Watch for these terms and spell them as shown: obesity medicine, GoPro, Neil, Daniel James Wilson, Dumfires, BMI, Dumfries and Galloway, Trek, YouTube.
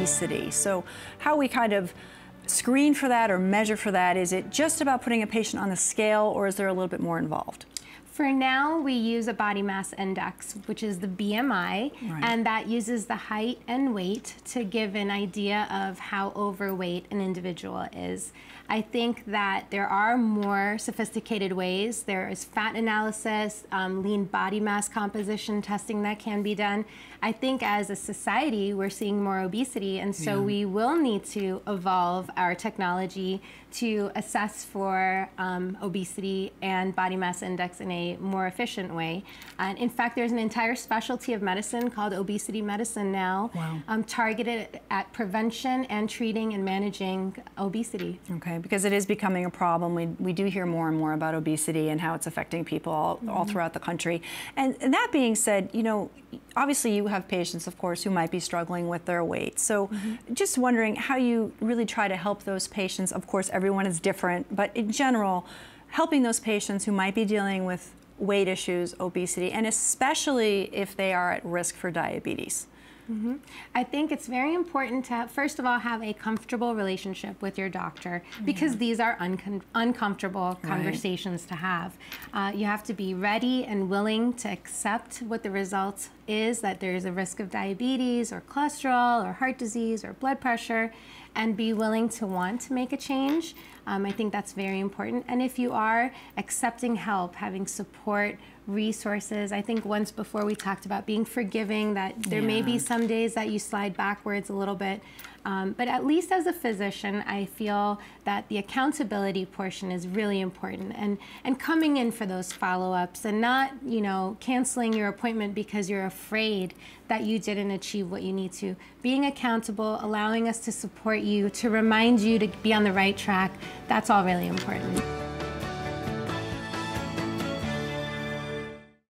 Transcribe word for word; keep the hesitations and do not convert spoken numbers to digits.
obesity. So how we kind of screen for that or measure for that, is it just about putting a patient on the scale, or is there a little bit more involved? For now, we use a body mass index, which is the B M I, right. and that uses the height and weight to give an idea of how overweight an individual is. I think that there are more sophisticated ways. There is fat analysis, um, lean body mass composition testing that can be done. I think as a society, we're seeing more obesity, and so yeah. we will need to evolve our technology to assess for um, obesity and body mass index in a more efficient way. And in fact, there's an entire specialty of medicine called obesity medicine now, wow. um, targeted at prevention and treating and managing obesity. Okay. Because it is becoming a problem. We, we do hear more and more about obesity and how it's affecting people all, mm-hmm. all throughout the country. And, and that being said, you know, obviously you have patients, of course, who might be struggling with their weight. So mm-hmm. just wondering how you really try to help those patients. Of course, everyone is different, but in general, helping those patients who might be dealing with weight issues, obesity, and especially if they are at risk for diabetes. Mm-hmm. I think it's very important to, have, first of all, have a comfortable relationship with your doctor, because yeah. these are uncom uncomfortable conversations right. to have. Uh, you have to be ready and willing to accept what the result is, that there is a risk of diabetes or cholesterol or heart disease or blood pressure, and be willing to want to make a change. Um, I think that's very important. And if you are accepting help, having support, resources. I think once before we talked about being forgiving, that there yeah. may be some days that you slide backwards a little bit. Um, but at least as a physician, I feel that the accountability portion is really important, and, and coming in for those follow-ups and not, you know, canceling your appointment because you're afraid that you didn't achieve what you need to. Being accountable, allowing us to support you, to remind you to be on the right track, that's all really important.